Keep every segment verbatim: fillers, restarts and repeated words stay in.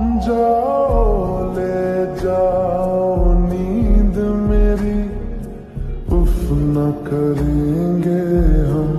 जाओ ले जाओ नींद मेरी उफ न करेंगे हम।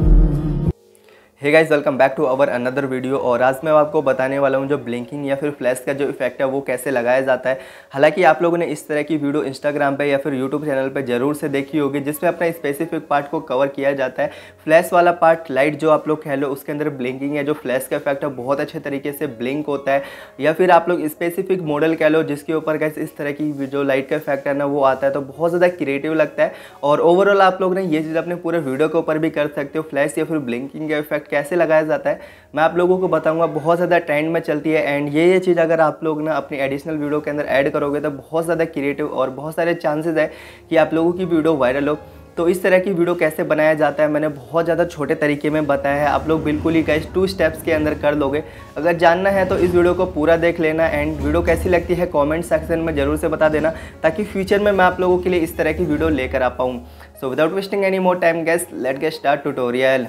Hey guys, welcome back to our another video. और आज मैं आपको बताने वाला हूं जो ब्लिंकिंग या फिर फ्लैश का जो इफेक्ट है वो कैसे लगाया जाता है। हालांकि आप लोगों ने इस तरह की वीडियो इंस्टाग्राम पे या फिर यूट्यूब चैनल पे जरूर से देखी होगी जिसमें अपना स्पेसिफिक पार्ट को कवर किया जाता है। फ्लैश वाला पार्ट, लाइट जो आप लोग कह लो, उसके अंदर ब्लिंकिंग है, जो फ्लैश का इफेक्ट है बहुत अच्छे तरीके से ब्लिंक होता है। या फिर आप लोग स्पेसिफिक मॉडल कह लो जिसके ऊपर गाइस इस तरह की जो लाइट का इफेक्ट है ना वो आता है, तो बहुत ज़्यादा क्रिएटिव लगता है। और ओवरऑल आप लोग ना ये चीज़ अपने पूरे वीडियो के ऊपर भी कर सकते हो। फ्लैश या फिर ब्लिंकिंग का इफेक्ट कैसे लगाया जाता है मैं आप लोगों को बताऊंगा। बहुत ज़्यादा ट्रेंड में चलती है एंड ये ये चीज़ अगर आप लोग ना अपनी एडिशनल वीडियो के अंदर ऐड करोगे तो बहुत ज़्यादा क्रिएटिव और बहुत सारे चांसेस है कि आप लोगों की वीडियो वायरल हो। तो इस तरह की वीडियो कैसे बनाया जाता है मैंने बहुत ज़्यादा छोटे तरीके में बताया है। आप लोग बिल्कुल ही गाइस टू स्टेप्स के अंदर कर लोगे। अगर जानना है तो इस वीडियो को पूरा देख लेना एंड वीडियो कैसी लगती है कमेंट सेक्शन में ज़रूर से बता देना ताकि फ्यूचर में मैं आप लोगों के लिए इस तरह की वीडियो लेकर आ पाऊँ। So without wasting any more time guys, let get start tutorial.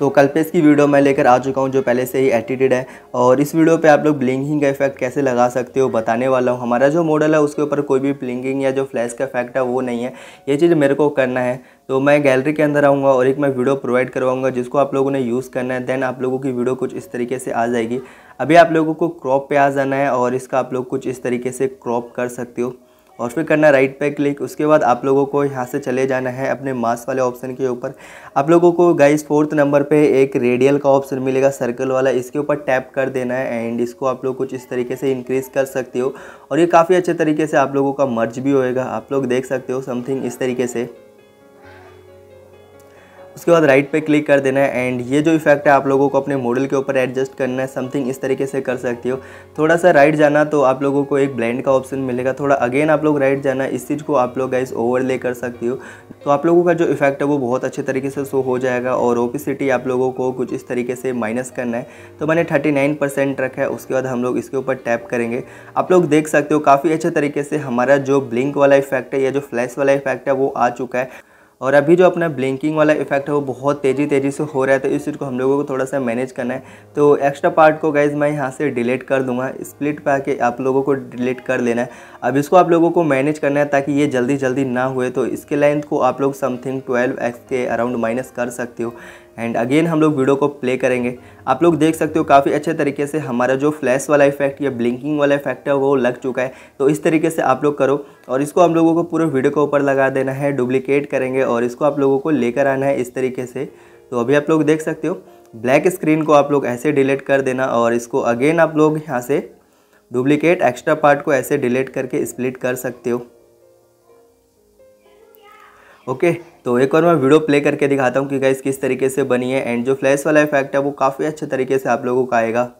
तो कल पे इसकी वीडियो मैं लेकर आ चुका हूँ जो पहले से ही एडिटेड है। और इस वीडियो पे आप लोग ब्लिंकिंग का इफेक्ट कैसे लगा सकते हो बताने वाला हूँ। हमारा जो मॉडल है उसके ऊपर कोई भी ब्लिंकिंग या जो फ्लैश का इफेक्ट है वो नहीं है। ये चीज़ मेरे को करना है तो मैं गैलरी के अंदर आऊँगा और एक मैं वीडियो प्रोवाइड करवाऊँगा जिसको आप लोगों ने यूज़ करना है। देन आप लोगों की वीडियो कुछ इस तरीके से आ जाएगी। अभी आप लोगों को क्रॉप पर आ जाना है और इसका आप लोग कुछ इस तरीके से क्रॉप कर सकते हो और फिर करना राइट पे क्लिक। उसके बाद आप लोगों को यहाँ से चले जाना है अपने मास्क वाले ऑप्शन के ऊपर। आप लोगों को गाइस फोर्थ नंबर पे एक रेडियल का ऑप्शन मिलेगा सर्कल वाला, इसके ऊपर टैप कर देना है एंड इसको आप लोग कुछ इस तरीके से इंक्रीज़ कर सकते हो। और ये काफ़ी अच्छे तरीके से आप लोगों का मर्ज भी होएगा, आप लोग देख सकते हो समथिंग इस तरीके से। उसके बाद राइट पे क्लिक कर देना है एंड ये जो इफेक्ट है आप लोगों को अपने मॉडल के ऊपर एडजस्ट करना है, समथिंग इस तरीके से कर सकते हो। थोड़ा सा राइट जाना तो आप लोगों को एक ब्लेंड का ऑप्शन मिलेगा। थोड़ा अगेन आप लोग राइट जाना, इस चीज़ को आप लोग गाइस ओवरले कर सकते हो तो आप लोगों का जो इफेक्ट है वो बहुत अच्छे तरीके से शो हो जाएगा। और ओपेसिटी आप लोगों को कुछ इस तरीके से माइनस करना है तो मैंने थर्टी नाइन परसेंट रखा है। उसके बाद हम लोग इसके ऊपर टैप करेंगे। आप लोग देख सकते हो काफ़ी अच्छे तरीके से हमारा जो ब्लिंक वाला इफेक्ट है या जो फ्लैश वाला इफेक्ट है वो आ चुका है। और अभी जो अपना ब्लिंकिंग वाला इफेक्ट है वो बहुत तेज़ी तेज़ी से हो रहा है तो इस चीज़ को हम लोगों को थोड़ा सा मैनेज करना है। तो एक्स्ट्रा पार्ट को गाइज मैं यहाँ से डिलीट कर दूंगा, स्प्लिट पे आके आप लोगों को डिलीट कर लेना है। अब इसको आप लोगों को मैनेज करना है ताकि ये जल्दी जल्दी ना हुए तो इसके लेंथ को आप लोग समथिंग ट्वेल्व एक्स के अराउंड माइनस कर सकते हो। एंड अगेन हम लोग वीडियो को प्ले करेंगे। आप लोग देख सकते हो काफ़ी अच्छे तरीके से हमारा जो फ्लैश वाला इफेक्ट या ब्लिंकिंग वाला इफेक्ट है वो लग चुका है। तो इस तरीके से आप लोग करो और इसको हम लोगों को पूरे वीडियो के ऊपर लगा देना है, डुप्लीकेट करेंगे और इसको आप लोगों को लेकर आना है इस तरीके से। तो अभी आप लोग देख सकते हो ब्लैक स्क्रीन को आप लोग ऐसे डिलीट कर देना और इसको अगेन आप लोग यहाँ से डुप्लीकेट एक्स्ट्रा पार्ट को ऐसे डिलीट करके स्प्लिट कर सकते हो। ओके okay, तो एक और मैं वीडियो प्ले करके दिखाता हूँ कि गाइस किस तरीके से बनी है। एंड जो फ्लैश वाला इफेक्ट है वो काफ़ी अच्छे तरीके से आप लोगों को आएगा।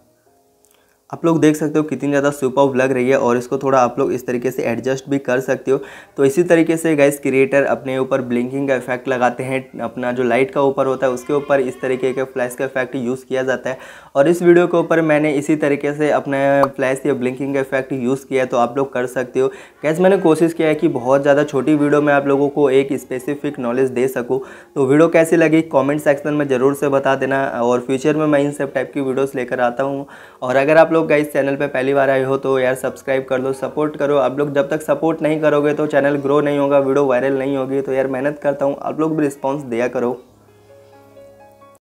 आप लोग देख सकते हो कितनी ज़्यादा सुपर लग रही है और इसको थोड़ा आप लोग इस तरीके से एडजस्ट भी कर सकते हो। तो इसी तरीके से गाइस क्रिएटर अपने ऊपर ब्लिंकिंग का इफेक्ट लगाते हैं। अपना जो लाइट का ऊपर होता है उसके ऊपर इस तरीके के फ्लैश का इफेक्ट यूज़ किया जाता है। और इस वीडियो के ऊपर मैंने इसी तरीके से अपने फ्लैश या ब्लिंकिंग का इफेक्ट यूज़ किया है तो आप लोग कर सकते हो। गाइस मैंने कोशिश किया है कि बहुत ज़्यादा छोटी वीडियो में आप लोगों को एक स्पेसिफिक नॉलेज दे सकूँ। तो वीडियो कैसी लगी कॉमेंट सेक्शन में ज़रूर से बता देना और फ्यूचर में मैं इन सब टाइप की वीडियोज़ लेकर आता हूँ। और अगर आप लोग गाइस चैनल पे पहली बार आए हो तो यार सब्सक्राइब कर लो, सपोर्ट करो। आप लोग जब तक सपोर्ट नहीं करोगे तो चैनल ग्रो नहीं होगा, वीडियो वायरल नहीं होगी। तो यार मेहनत करता हूँ, आप लोग भी रिस्पॉन्स दिया करो।